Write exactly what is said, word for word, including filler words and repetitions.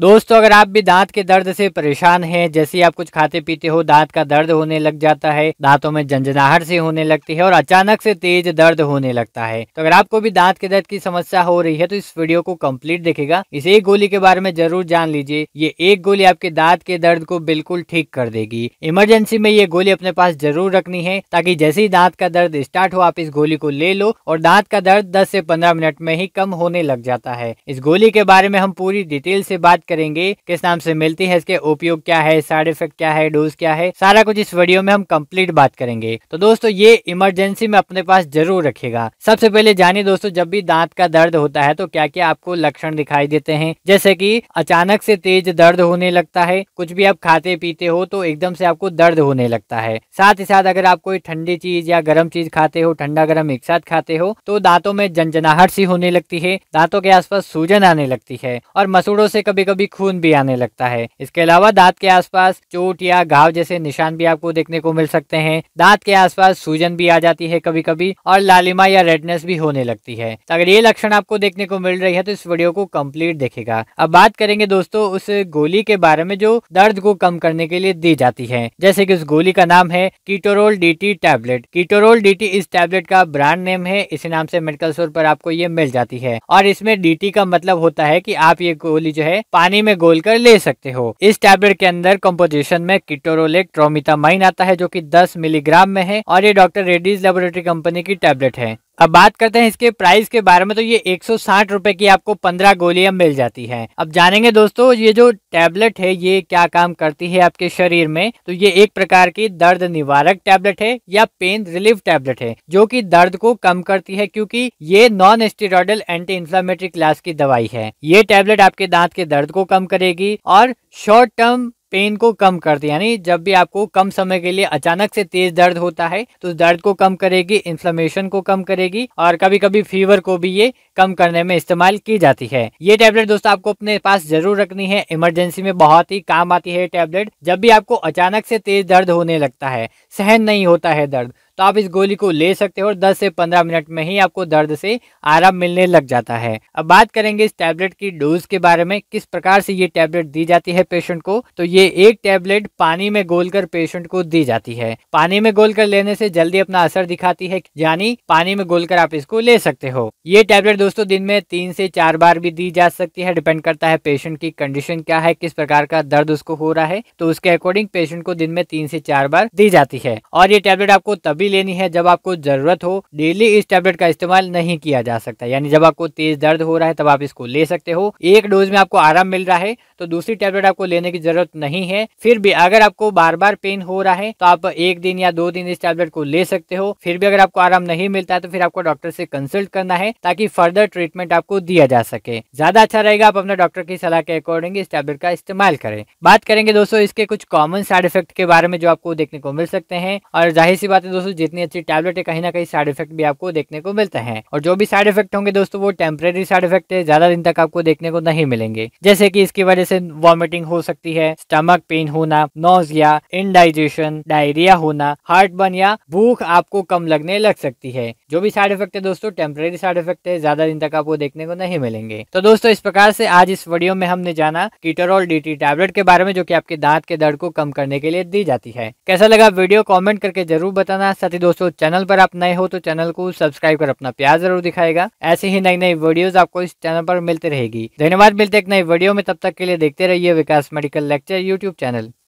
दोस्तों अगर आप भी दांत के दर्द से परेशान हैं, जैसे आप कुछ खाते पीते हो दांत का दर्द होने लग जाता है, दांतों में झंझनाहट से होने लगती है और अचानक से तेज दर्द होने लगता है, तो अगर आपको भी दांत के दर्द की समस्या हो रही है तो इस वीडियो को कंप्लीट देखेगा। इस एक गोली के बारे में जरूर जान लीजिए। ये एक गोली आपके दांत के दर्द को बिल्कुल ठीक कर देगी। इमरजेंसी में ये गोली अपने पास जरूर रखनी है ताकि जैसे ही दांत का दर्द स्टार्ट हो आप इस गोली को ले लो और दांत का दर्द दस से पंद्रह मिनट में ही कम होने लग जाता है। इस गोली के बारे में हम पूरी डिटेल से बात करेंगे, किस नाम से मिलती है, इसके उपयोग क्या है, साइड इफेक्ट क्या है, डोज क्या है, सारा कुछ इस वीडियो में हम कंप्लीट बात करेंगे। तो दोस्तों ये इमरजेंसी में अपने पास जरूर रखिएगा। सबसे पहले जानिए दोस्तों, जब भी दांत का दर्द होता है तो क्या क्या आपको लक्षण दिखाई देते हैं, जैसे कि अचानक से तेज दर्द होने लगता है, कुछ भी आप खाते पीते हो तो एकदम से आपको दर्द होने लगता है, साथ ही साथ अगर आप कोई ठंडी चीज या गर्म चीज खाते हो, ठंडा गर्म एक साथ खाते हो तो दांतों में झनझनाहट सी होने लगती है, दांतों के आसपास सूजन आने लगती है और मसूड़ों से कभी कभी खून भी आने लगता है। इसके अलावा दांत के आसपास चोट या घाव जैसे निशान भी आपको देखने को मिल सकते हैं, दांत के आसपास सूजन भी आ जाती है कभी कभी और लालिमा या रेडनेस भी होने लगती है। तो अगर ये लक्षण आपको देखने को मिल रही है तो इस वीडियो को कंप्लीट देखेगा। अब बात करेंगे दोस्तों उस गोली के बारे में जो दर्द को कम करने के लिए दी जाती है, जैसे की उस गोली का नाम है Ketorol DT tablet. Ketorol DT इस टैबलेट का ब्रांड नेम है, इसी नाम से मेडिकल स्टोर पर आपको ये मिल जाती है और इसमें डीटी का मतलब होता है की आप ये गोली जो है पानी में गोल कर ले सकते हो। इस टैबलेट के अंदर कंपोजिशन में केटोरोलैक ट्रोमेथामाइन आता है जो कि दस मिलीग्राम में है और ये डॉक्टर रेड्डीज लैबोरेटरी कंपनी की टैबलेट है। अब बात करते हैं इसके प्राइस के बारे में, तो ये एक सौ साठ रुपए की आपको पंद्रह गोलियां मिल जाती हैं। अब जानेंगे दोस्तों ये जो टैबलेट है ये क्या काम करती है आपके शरीर में, तो ये एक प्रकार की दर्द निवारक टैबलेट है या पेन रिलीफ टैबलेट है जो कि दर्द को कम करती है, क्योंकि ये non steroidal anti inflammatory class की दवाई है। ये टैबलेट आपके दांत के दर्द को कम करेगी और शॉर्ट टर्म पेन को कम करती है, यानी जब भी आपको कम समय के लिए अचानक से तेज दर्द होता है तो उस दर्द को कम करेगी, इन्फ्लेमेशन को कम करेगी और कभी कभी फीवर को भी ये कम करने में इस्तेमाल की जाती है। ये टैबलेट दोस्तों आपको अपने पास जरूर रखनी है, इमरजेंसी में बहुत ही काम आती है टैबलेट। जब भी आपको अचानक से तेज दर्द होने लगता है, सहन नहीं होता है दर्द, तो आप इस गोली को ले सकते हो और दस से पंद्रह मिनट में ही आपको दर्द से आराम मिलने लग जाता है। अब बात करेंगे इस टैबलेट की डोज के बारे में, किस प्रकार से ये टैबलेट दी जाती है पेशेंट को, तो ये एक टैबलेट पानी में घोलकर पेशेंट को दी जाती है। पानी में घोलकर लेने से जल्दी अपना असर दिखाती है, यानी पानी में घोलकर आप इसको ले सकते हो। ये टैबलेट दोस्तों दिन में तीन से चार बार भी दी जा सकती है, डिपेंड करता है पेशेंट की कंडीशन क्या है, किस प्रकार का दर्द उसको हो रहा है, तो उसके अकॉर्डिंग पेशेंट को दिन में तीन से चार बार दी जाती है। और ये टैबलेट आपको तभी लेनी है जब आपको जरूरत हो, डेली इस टैबलेट का इस्तेमाल नहीं किया जा सकता, यानी जब आपको तेज दर्द हो रहा है तब आप इसको ले सकते हो। एक डोज में आपको आराम मिल रहा है तो दूसरी टैबलेट आपको लेने की जरूरत नहीं है। फिर भी अगर आपको बार बार पेन हो रहा है तो आप एक दिन या दो दिन इस टैबलेट को ले सकते हो, फिर भी अगर आपको आराम नहीं मिलता है तो फिर आपको डॉक्टर से कंसल्ट करना है ताकि फर्दर ट्रीटमेंट आपको दिया जा सके। ज्यादा अच्छा रहेगा आप अपने डॉक्टर की सलाह के अकॉर्डिंग इस टैबलेट का इस्तेमाल करें। बात करेंगे दोस्तों इसके कुछ कॉमन साइड इफेक्ट के बारे में जो आपको देखने को मिल सकते हैं, और जाहिर सी बात है दोस्तों जितनी अच्छी टैबलेट है कहीं ना कहीं साइड इफेक्ट भी आपको देखने को मिलते हैं, और जो भी साइड इफेक्ट होंगे दोस्तों वो टेम्परेरी साइड इफेक्ट है, ज्यादा दिन तक आपको देखने को नहीं मिलेंगे, जैसे कि इसकी वजह से वॉमिटिंग हो सकती है, स्टमक पेन होना, नॉजिया, इनडाइजेशन, डायरिया होना, हार्ट बर्न या भूख आपको कम लगने लग सकती है। जो भी साइड इफेक्ट है दोस्तों टेम्परेरी साइड इफेक्ट है, ज्यादा दिन तक आपको देखने को नहीं मिलेंगे। तो दोस्तों इस प्रकार से आज इस वीडियो में हमने जाना कीटोरोल डीटी टैबलेट के बारे में जो की आपके दांत के दर्द को कम करने के लिए दी जाती है। कैसा लगा वीडियो कॉमेंट करके जरूर बताना, साथ ही दोस्तों चैनल पर आप नए हो तो चैनल को सब्सक्राइब कर अपना प्यार जरूर दिखाएगा। ऐसे ही नई नई वीडियोस आपको इस चैनल पर मिलती रहेगी। धन्यवाद, मिलते हैं एक नई वीडियो में, तब तक के लिए देखते रहिए Vikas medical lecture YouTube channel.